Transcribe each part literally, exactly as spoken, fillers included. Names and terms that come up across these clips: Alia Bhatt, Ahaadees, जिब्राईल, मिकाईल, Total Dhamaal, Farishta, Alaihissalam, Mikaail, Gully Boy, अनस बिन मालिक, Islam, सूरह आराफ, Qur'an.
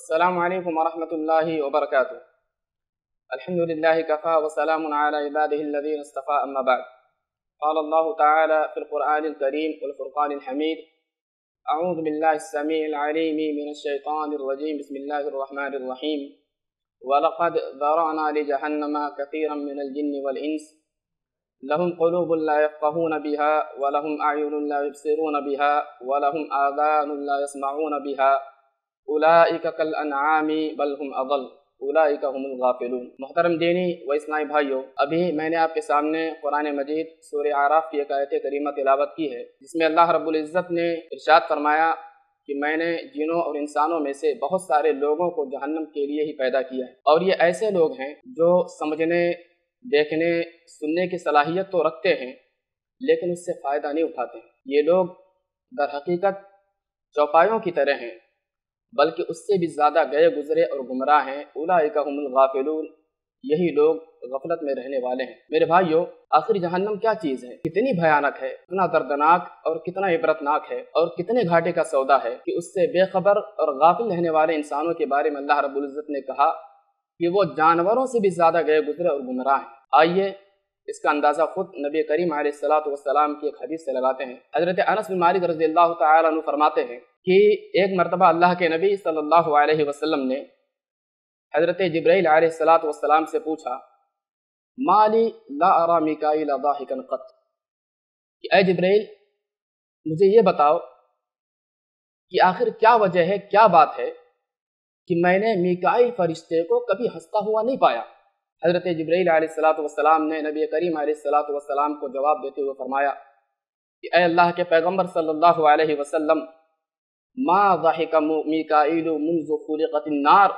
अस्सलामु अलैकुम वरहमतुल्लाहि वबरकातुहु। अल्हम्दुलिल्लाहि कफ़ा व सलामुन अला इबादिहिल्लज़ीना इस्तफ़ा, अम्मा बाद। क़ाल अल्लाहु तआला फ़िल क़ुरआनिल करीम वल फ़ुरक़ानिल हमीद, अऊज़ु बिल्लाहिस समीइल अलीम मिनश शैतानिर रजीम, बिस्मिल्लाहिर रहमानिर रहीम। व लक़द ज़रअना लिजहन्नमा कसीरम मिनल जिन्नि वल इंस, लहुम क़ुलूबुन ला यफ़क़हून बिहा व लहुम अय्युनुन ला युबसिरून बिहा व लहुम आज़ानुन ला यस्मऊन बिहा, उलाइका कल अनआमी बल हुम अज़ल, उलाइका हुमुल गाफिलून। मोहतरम दीनी व इस्लामी भाइयों, अभी मैंने आपके सामने कुरान मजीद सूरह आराफ की एक आयत करीमा तिलावत की है, जिसमें अल्लाह रब्बुल इज़्ज़त ने इरशाद फरमाया कि मैंने जिनों और इंसानों में से बहुत सारे लोगों को जहन्नम के लिए ही पैदा किया है, और ये ऐसे लोग हैं जो समझने, देखने, सुनने की सलाहियत तो रखते हैं लेकिन उससे फ़ायदा नहीं उठाते हैं। ये लोग दर हकीकत चौपायों की तरह हैं, बल्कि उससे भी ज़्यादा गए गुजरे और गुमराह हैं। उलाइका हुमुल गाफिलून, यही लोग गफलत में रहने वाले हैं। मेरे भाइयों, आखिर जहन्नम क्या चीज़ है, कितनी भयानक है, कितना दर्दनाक और कितना इबरतनाक है, और कितने घाटे का सौदा है कि उससे बेखबर और गाफिल रहने वाले इंसानों के बारे में अल्लाह रब्बुल इज़्ज़त ने कहा कि वो जानवरों से भी ज़्यादा गए गुजरे और गुमराह हैं। आइए इसका अंदाज़ा खुद नबी करीम अलैहिस्सलातु वस्सलाम की एक हदीस से लगाते हैं। हज़रत अनस बिन मालिक रज़ियल्लाहु तआला अन्हु फरमाते हैं कि एक मरतबा अल्लाह के नबी सल्लल्लाहु अलैहि वसल्लम ने हज़रत जिब्राईल अलैहिस्सलातु वस्सलाम से पूछा, माली ला अरा मिकाईल दाहिकन कत, कि ऐ जिब्राईल, मुझे ये बताओ कि आखिर क्या वजह है, क्या बात है कि मैंने मिकाईल फरिश्ते को कभी हंसता हुआ नहीं पाया। हज़रत जिब्राईल अलैहिस्सलातु वस्सलाम ने नबी करीम अलैहिस्सलातु वस्सलाम को जवाब देते हुए फरमाया कि ऐ अल्लाह के पैगम्बर सल्लल्लाहु अलैहि वसल्लम, मा ज़ाहिका मीकाईलु मुन्ज़ु खुलिक़तिन नार,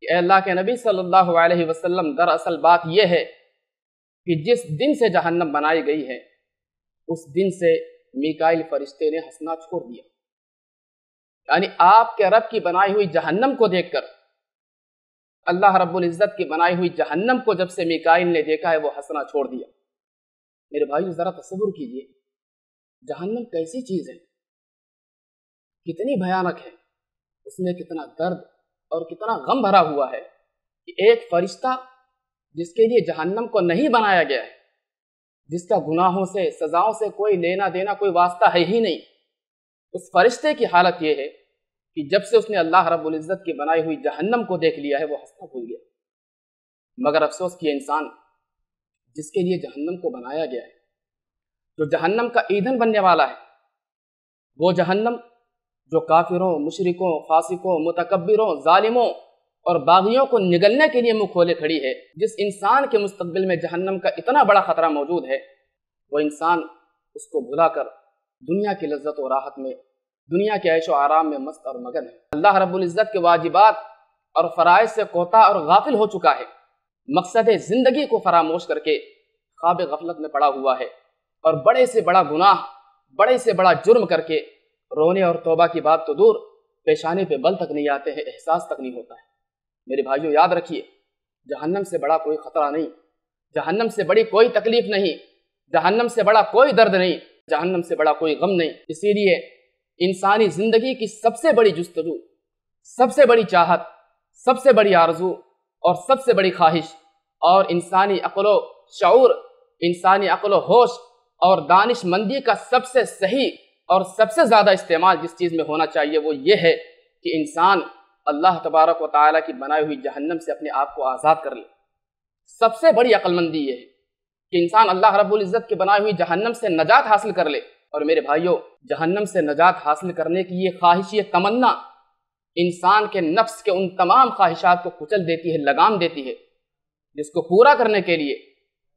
कि ऐ अल्लाह के नबी सल्लल्लाहु अलैहि वसल्लम, दरअसल बात यह है कि जिस दिन से जहन्नम बनाई गई है उस दिन से मीकाईल फरिश्ते ने हंसना छोड़ दिया। यानी आपके रब की बनाई हुई जहन्नम को देखकर, अल्लाह रब्बुल इज़्ज़त की बनाई हुई जहन्नम को जब से मीकाईल ने देखा है वो हंसना छोड़ दिया। मेरे भाई, ज़रा तसव्वुर कीजिए, जहन्नम कैसी चीज़ है, कितनी भयानक है, उसमें कितना दर्द और कितना गम भरा हुआ है कि एक फरिश्ता जिसके लिए जहन्नम को नहीं बनाया गया है, जिसका गुनाहों से, सज़ाओं से कोई लेना देना, कोई वास्ता है ही नहीं, उस फरिश्ते की हालत यह है कि जब से उसने अल्लाह रब्बुल इज़्ज़त की बनाई हुई जहन्नम को देख लिया है वो हंसना भूल गया। मगर अफसोस किया इंसान जिसके लिए जहन्नम को बनाया गया है, जो जहन्नम का ईंधन बनने वाला है, वो जहन्नम जो काफिरों, मुशरिकों, फासिकों, मुतकब्बिरों, जालिमों और बागियों को निगलने के लिए मुँह खोले खड़ी है। जिस इंसान के मुस्तकबिल में जहन्नम का इतना बड़ा ख़तरा मौजूद है, वह इंसान उसको भुलाकर दुनिया की लज्जत और राहत में, दुनिया के ऐशो आराम में मस्त और मगन है। अल्लाह रब्बुल इज़्ज़त के वाजिबात और फ़राइज़ से कोता और गाफिल हो चुका है, मकसद ज़िंदगी को फरामोश करके ख्वाब गफलत में पड़ा हुआ है, और बड़े से बड़ा गुनाह, बड़े से बड़ा जुर्म करके रोने और तौबा की बात तो दूर, पेशाने पे बल तक नहीं आते हैं, एहसास तक नहीं होता है। मेरे भाइयों, याद रखिए, जहन्नम से बड़ा कोई ख़तरा नहीं, जहन्नम से बड़ी कोई तकलीफ़ नहीं, जहन्नम से बड़ा कोई दर्द नहीं, जहन्नम से बड़ा कोई गम नहीं। इसीलिए इंसानी ज़िंदगी की सबसे बड़ी जुस्तजू, सबसे बड़ी चाहत, सबसे बड़ी आरज़ू और सबसे बड़ी ख्वाहिश, और इंसानी अक़्लो शऊर, इंसानी अक़्लो होश और दानिशमंदी का सबसे सही और सबसे ज़्यादा इस्तेमाल जिस चीज़ में होना चाहिए वो ये है कि इंसान अल्लाह तबारक व तआला की बनाई हुई जहन्नम से अपने आप को आज़ाद कर ले। सबसे बड़ी अक्लमंदी ये है कि इंसान अल्लाह रब्बुल इज़्ज़त की बनाई हुई जहन्नम से नजात हासिल कर ले। और मेरे भाइयों, जहन्नम से नजात हासिल करने की ये ख्वाहिश, ये तमन्ना इंसान के नफ्स के उन तमाम ख्वाहिशात को कुचल देती है, लगाम देती है, जिसको पूरा करने के लिए,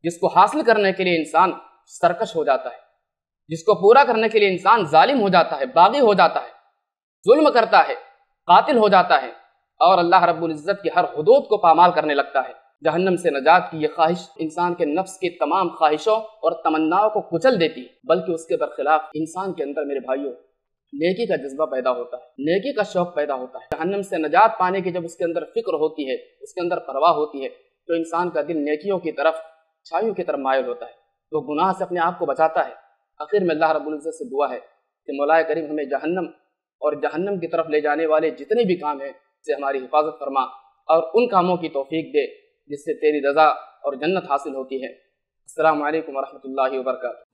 जिसको हासिल करने के लिए इंसान सरकश हो जाता है, जिसको पूरा करने के लिए इंसान जालिम हो जाता है, बागी हो जाता है, जुल्म करता है, कातिल हो जाता है, और अल्लाह रब्बुल इज़्ज़त की हर हुदूद को पामाल करने लगता है। जहन्नम से नजात की यह ख्वाहिश इंसान के नफ्स की तमाम ख्वाहिशों और तमन्नाओं को कुचल देती है, बल्कि उसके बरखिलाफ इंसान के अंदर, मेरे भाइयों, नेकी का जज्बा पैदा होता है, नेकी का शौक़ पैदा होता है। जहन्नम से नजात पाने की जब उसके अंदर फिक्र होती है, उसके अंदर परवाह होती है, तो इंसान का दिल नेकियों की तरफ, अच्छाइयों की तरफ मायल होता है, वो गुनाह से अपने आप को बचाता है। आखिर में अल्लाह रब्बुल इज़्ज़त से दुआ है कि मौलाए करीम हमें जहन्नम और जहन्नम की तरफ ले जाने वाले जितने भी काम हैं से हमारी हिफाजत फरमा और उन कामों की तौफीक दे जिससे तेरी रज़ा और जन्नत हासिल होती है। अस्सलामु अलैकुम व रहमतुल्लाहि व बरकातुहू।